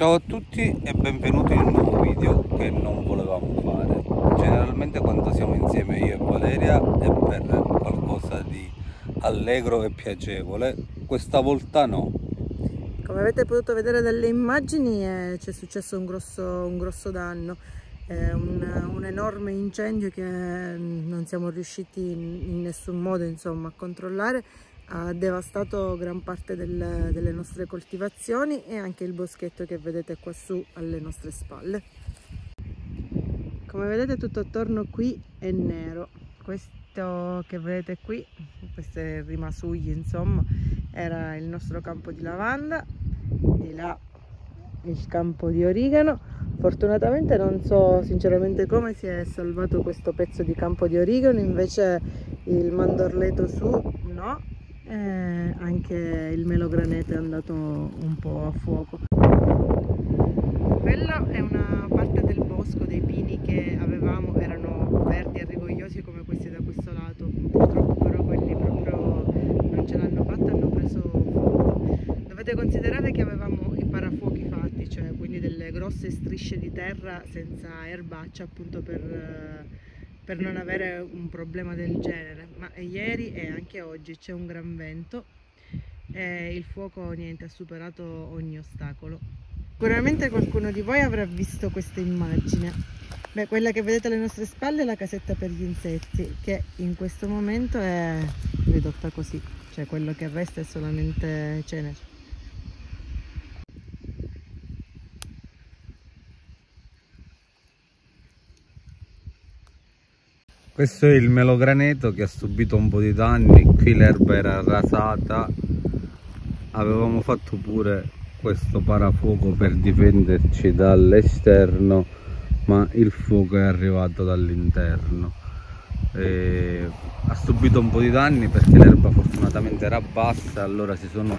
Ciao a tutti e benvenuti in un nuovo video che non volevamo fare. Generalmente quando siamo insieme io e Valeria è per qualcosa di allegro e piacevole, questa volta no. Come avete potuto vedere dalle immagini c'è successo un grosso danno, un enorme incendio che non siamo riusciti in nessun modo insomma a controllare. Ha devastato gran parte delle nostre coltivazioni e anche il boschetto che vedete qua su alle nostre spalle. Come vedete tutto attorno qui è nero. Questo che vedete qui, queste rimasuglie insomma, era il nostro campo di lavanda, di là il campo di origano. Fortunatamente non so sinceramente come si è salvato questo pezzo di campo di origano, invece il mandorleto su no. Anche il melogranete è andato un po' a fuoco. Quella è una parte del bosco dei pini che avevamo, erano verdi e rigogliosi come questi da questo lato, purtroppo però quelli proprio non ce l'hanno fatta, hanno preso fuoco. Dovete considerare che avevamo i parafuochi fatti, cioè quindi delle grosse strisce di terra senza erbaccia, appunto per non avere un problema del genere, ma ieri e anche oggi c'è un gran vento e il fuoco niente, ha superato ogni ostacolo. Sicuramente qualcuno di voi avrà visto questa immagine. Beh, quella che vedete alle nostre spalle è la casetta per gli insetti, che in questo momento è ridotta così, cioè quello che resta è solamente cenere. Questo è il melograneto che ha subito un po' di danni, qui l'erba era rasata, avevamo fatto pure questo parafuoco per difenderci dall'esterno, ma il fuoco è arrivato dall'interno. Ha subito un po' di danni perché l'erba fortunatamente era bassa, allora si sono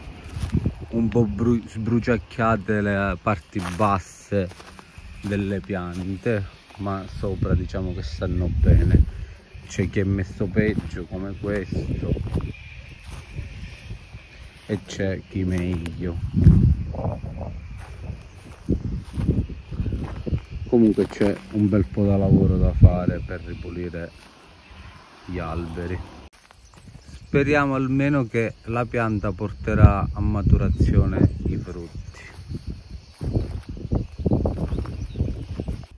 un po' sbruciacchiate le parti basse delle piante, ma sopra diciamo che stanno bene. C'è chi è messo peggio come questo e c'è chi meglio. Comunque c'è un bel po' di lavoro da fare per ripulire gli alberi. Speriamo almeno che la pianta porterà a maturazione i frutti.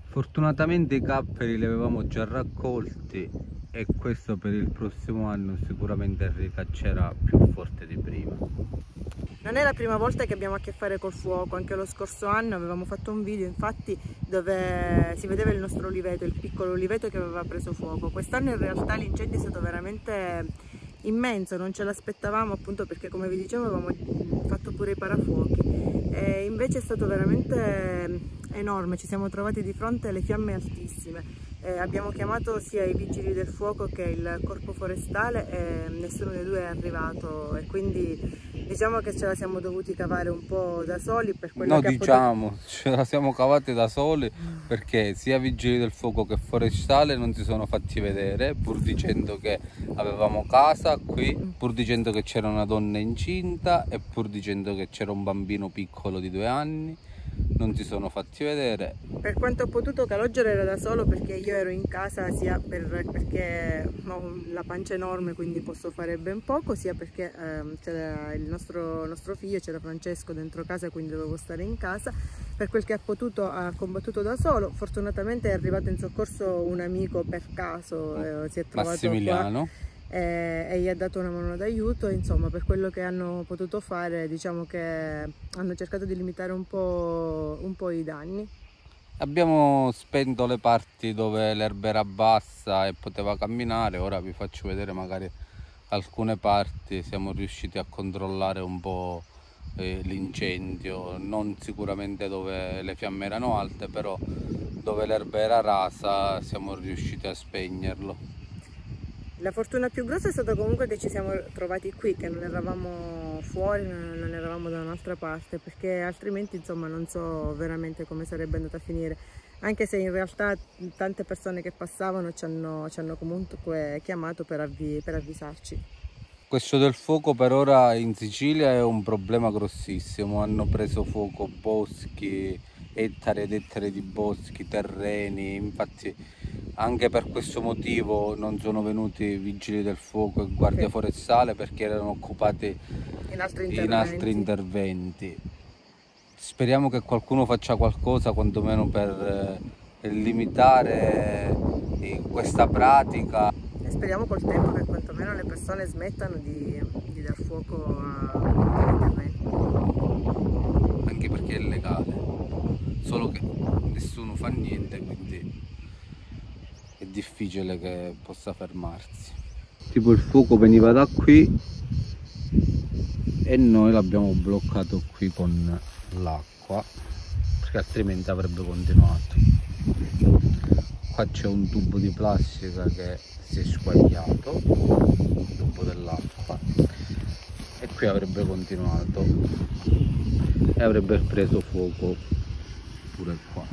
Fortunatamente i capperi li avevamo già raccolti e questo per il prossimo anno sicuramente ricaccerà più forte di prima. Non è la prima volta che abbiamo a che fare col fuoco, anche lo scorso anno avevamo fatto un video infatti dove si vedeva il nostro oliveto, il piccolo oliveto che aveva preso fuoco. Quest'anno in realtà l'incendio è stato veramente immenso, non ce l'aspettavamo appunto perché come vi dicevo avevamo fatto pure i parafuochi e invece è stato veramente enorme, ci siamo trovati di fronte alle fiamme altissime. Abbiamo chiamato sia i vigili del fuoco che il corpo forestale e nessuno dei due è arrivato e quindi diciamo che ce la siamo dovuti cavare un po' da soli per quello che ce la siamo cavate da soli perché sia vigili del fuoco che forestale non si sono fatti vedere pur dicendo che avevamo casa qui, pur dicendo che c'era una donna incinta e pur dicendo che c'era un bambino piccolo di 2 anni. Non si sono fatti vedere. Per quanto ho potuto Calogero era da solo perché io ero in casa sia perché ho la pancia enorme quindi posso fare ben poco, sia perché c'era il nostro figlio, c'era Francesco dentro casa quindi dovevo stare in casa. Per quel che ha potuto ha combattuto da solo, fortunatamente è arrivato in soccorso un amico per caso, si è trovato Massimiliano qua. E gli ha dato una mano d'aiuto, insomma per quello che hanno potuto fare diciamo che hanno cercato di limitare un po' i danni. Abbiamo spento le parti dove l'erba era bassa e poteva camminare, ora vi faccio vedere magari alcune parti, siamo riusciti a controllare un po' l'incendio, non sicuramente dove le fiamme erano alte, però dove l'erba era rasa siamo riusciti a spegnerlo. La fortuna più grossa è stata comunque che ci siamo trovati qui, che non eravamo fuori, non eravamo da un'altra parte, perché altrimenti insomma non so veramente come sarebbe andata a finire, anche se in realtà tante persone che passavano ci hanno comunque chiamato per avvisarci. Questo del fuoco per ora in Sicilia è un problema grossissimo, hanno preso fuoco boschi, ettari ed ettari di boschi, terreni, infatti anche per questo motivo non sono venuti vigili del fuoco e guardia forestale perché erano occupati i nostri interventi. Speriamo che qualcuno faccia qualcosa quantomeno per limitare questa pratica. E speriamo col tempo che quantomeno le persone smettano di dar fuoco ai terreni. Anche perché è legale, solo che nessuno fa niente, quindi è difficile che possa fermarsi. Tipo il fuoco veniva da qui e noi l'abbiamo bloccato qui con l'acqua, perché altrimenti avrebbe continuato. Qua c'è un tubo di plastica che si è squagliato, il tubo dell'acqua, e qui avrebbe continuato e avrebbe preso fuoco pure qua.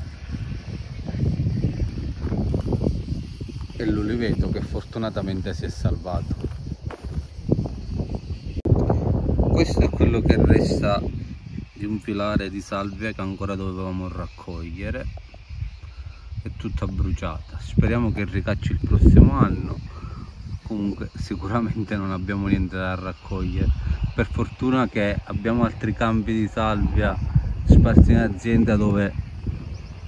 E l'oliveto che fortunatamente si è salvato. Questo è quello che resta di un filare di salvia che ancora dovevamo raccogliere. È tutta bruciata, speriamo che ricacci il prossimo anno. Comunque sicuramente non abbiamo niente da raccogliere, per fortuna che abbiamo altri campi di salvia sparsi in azienda dove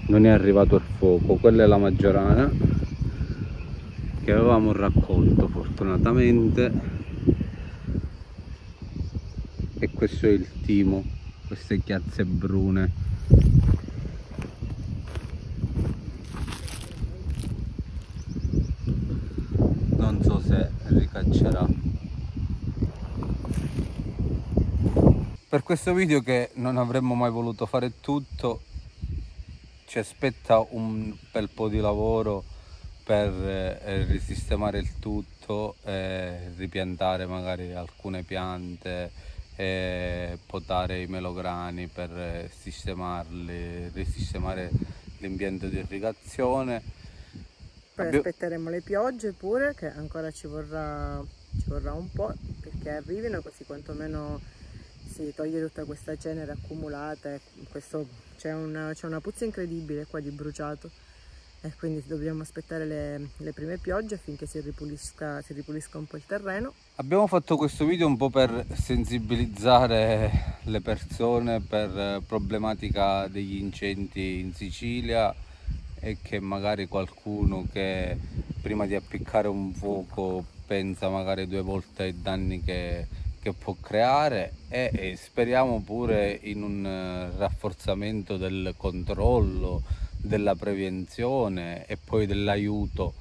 non è arrivato il fuoco. Quella è la maggiorana che avevamo raccolto fortunatamente, e questo è il timo, queste chiazze brune. Non so se ricaccerà. Per questo video, che non avremmo mai voluto fare tutto, ci aspetta un bel po' di lavoro per risistemare il tutto, ripiantare magari alcune piante, potare i melograni per sistemarli, risistemare l'impianto di irrigazione. Poi aspetteremo le piogge pure, che ancora ci vorrà un po' perché arrivino, così quantomeno si toglie tutta questa cenere accumulata. C'è una puzza incredibile qua di bruciato, e quindi dobbiamo aspettare le prime piogge affinché si ripulisca un po' il terreno. Abbiamo fatto questo video un po' per sensibilizzare le persone per problematica degli incendi in Sicilia, e che magari qualcuno che prima di appiccare un fuoco pensa magari due volte ai danni che può creare, e speriamo pure in un rafforzamento del controllo, della prevenzione e poi dell'aiuto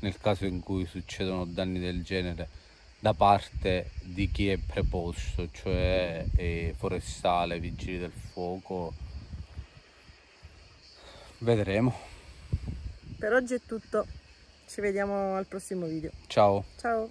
nel caso in cui succedono danni del genere da parte di chi è preposto, cioè forestale, vigili del fuoco. Vedremo. Per oggi è tutto, ci vediamo al prossimo video. Ciao. Ciao.